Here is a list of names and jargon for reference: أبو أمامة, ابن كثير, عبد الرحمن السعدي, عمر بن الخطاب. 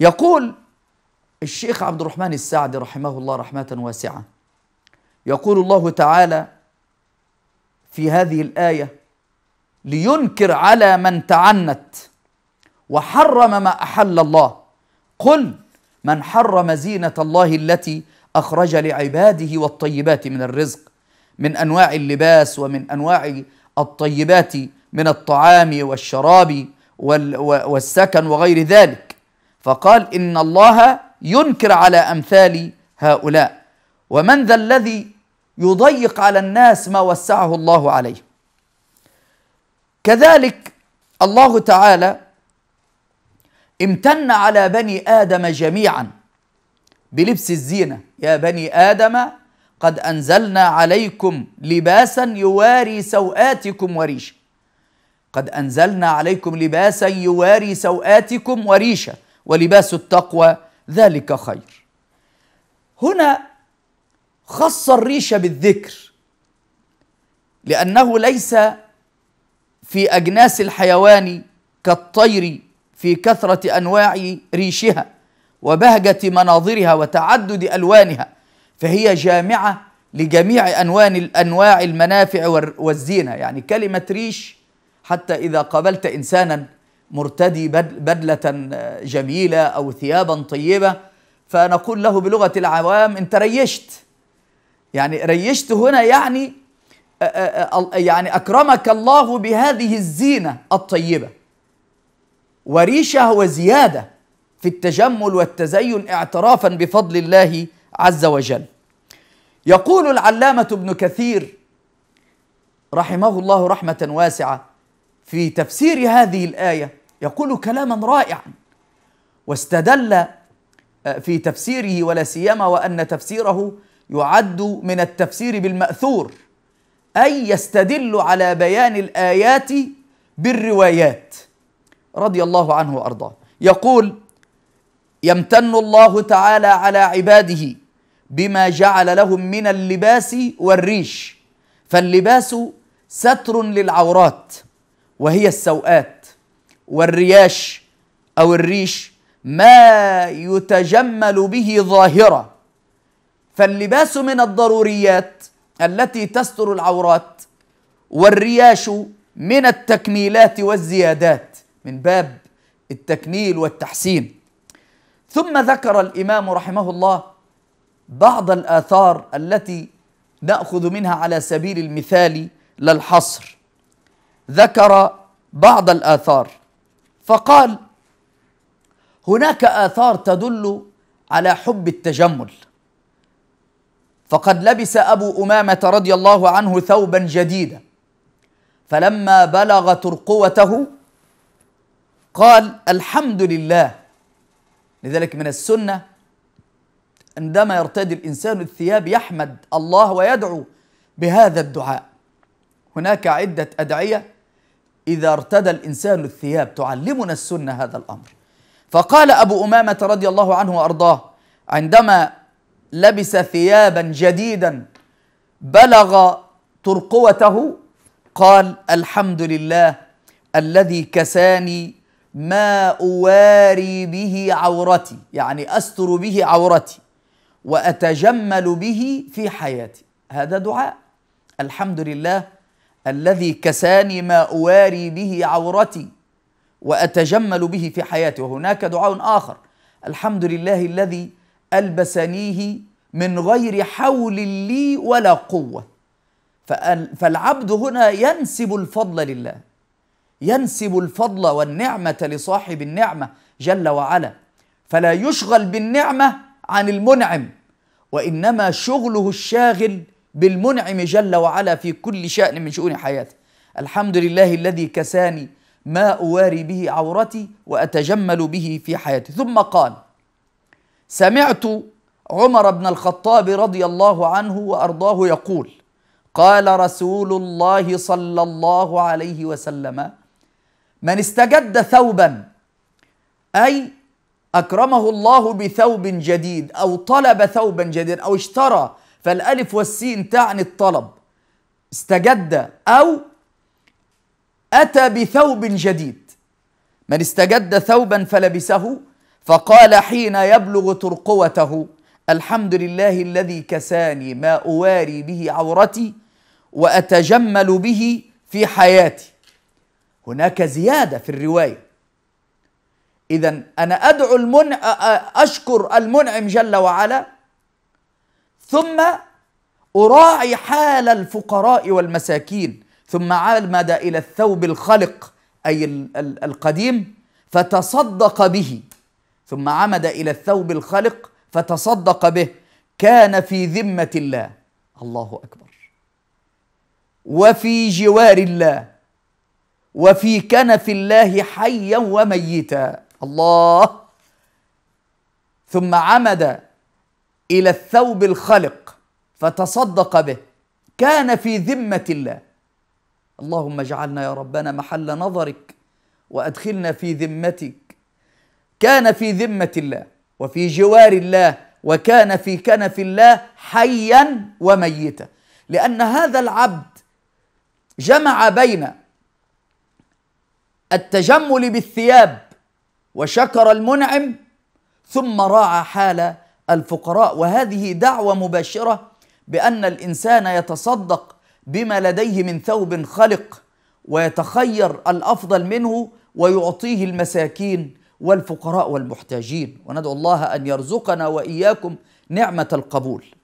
يقول الشيخ عبد الرحمن السعدي رحمه الله رحمة واسعة، يقول الله تعالى في هذه الآية لينكر على من تعنت وحرم ما أحل الله، قل من حرم زينة الله التي أخرج لعباده والطيبات من الرزق من أنواع اللباس ومن أنواع الطيبات من الطعام والشراب والسكن وغير ذلك، فقال إن الله ينكر على أمثال هؤلاء، ومن ذا الذي يضيق على الناس ما وسعه الله عليه. كذلك الله تعالى امتن على بني آدم جميعا بلبس الزينة، يا بني آدم قد أنزلنا عليكم لباسا يواري سوآتكم وريشا، قد أنزلنا عليكم لباسا يواري سوآتكم وريشا ولباس التقوى ذلك خير. هنا خص الريشة بالذكر لأنه ليس في أجناس الحيوان كالطير في كثرة أنواع ريشها وبهجة مناظرها وتعدد ألوانها، فهي جامعة لجميع أنواع المنافع والزينة. يعني كلمة ريش حتى إذا قابلت إنسانا مرتدي بدلة جميلة أو ثيابا طيبة فنقول له بلغة العوام أنت ريشت، يعني ريشت هنا يعني أكرمك الله بهذه الزينة الطيبة. وريشة هو زيادة في التجمل والتزين اعترافا بفضل الله عز وجل. يقول العلامة ابن كثير رحمه الله رحمة واسعة في تفسير هذه الآية، يقول كلاما رائعا واستدل في تفسيره، ولا سيما وأن تفسيره يعد من التفسير بالمأثور، أي يستدل على بيان الآيات بالروايات رضي الله عنه وأرضاه. يقول يمتن الله تعالى على عباده بما جعل لهم من اللباس والريش، فاللباس ستر للعورات وهي السوآت، والرياش أو الريش ما يتجمل به ظاهرة، فاللباس من الضروريات التي تستر العورات، والرياش من التكميلات والزيادات من باب التكميل والتحسين. ثم ذكر الإمام رحمه الله بعض الآثار التي نأخذ منها على سبيل المثال لا الحصر، ذكر بعض الآثار فقال هناك آثار تدل على حب التجمل، فقد لبس أبو أمامة رضي الله عنه ثوبا جديدا فلما بلغ ترقوته قال الحمد لله. لذلك من السنة عندما يرتدي الإنسان الثياب يحمد الله ويدعو بهذا الدعاء. هناك عدة أدعية إذا ارتدى الإنسان الثياب تعلمنا السنة هذا الأمر. فقال أبو أمامة رضي الله عنه وأرضاه عندما لبس ثيابا جديدا بلغ ترقوته قال الحمد لله الذي كساني ما أواري به عورتي، يعني أستر به عورتي وأتجمل به في حياتي. هذا دعاء، الحمد لله الذي كساني ما أواري به عورتي وأتجمل به في حياتي. وهناك دعاء آخر، الحمد لله الذي ألبسنيه من غير حول لي ولا قوة. فالعبد هنا ينسب الفضل لله، ينسب الفضل والنعمة لصاحب النعمة جل وعلا، فلا يشغل بالنعمة عن المنعم، وإنما شغله الشاغل بالمنعم جل وعلا في كل شأن من شؤون حياته. الحمد لله الذي كساني ما أواري به عورتي وأتجمل به في حياتي. ثم قال سمعت عمر بن الخطاب رضي الله عنه وأرضاه يقول قال رسول الله صلى الله عليه وسلم من استجد ثوبا، أي أكرمه الله بثوب جديد أو طلب ثوبا جديدا أو اشترى، فالألف والسين تعني الطلب، استجد أو أتى بثوب جديد، من استجد ثوبا فلبسه فقال حين يبلغ ترقوته: الحمد لله الذي كساني ما أواري به عورتي وأتجمل به في حياتي. هناك زيادة في الرواية. إذا أنا أدعو أشكر المنعم جل وعلا، ثم أراعي حال الفقراء والمساكين، ثم عمد إلى الثوب الخلق أي القديم فتصدق به، ثم عمد إلى الثوب الخلق فتصدق به، كان في ذمة الله. الله أكبر. وفي جوار الله، وفي كنف الله حيا وميتا. الله. ثم عمد إلى الثوب الخلق فتصدق به، كان في ذمة الله. اللهم اجعلنا يا ربنا محل نظرك وأدخلنا في ذمتك. كان في ذمة الله وفي جوار الله وكان في كنف الله حيا وميتا، لأن هذا العبد جمع بين التجمل بالثياب وشكر المنعم ثم راعى حال الفقراء، وهذه دعوة مباشرة بأن الإنسان يتصدق بما لديه من ثوب خلق ويتخير الأفضل منه ويعطيه المساكين والفقراء والمحتاجين. وندعو الله أن يرزقنا وإياكم نعمة القبول.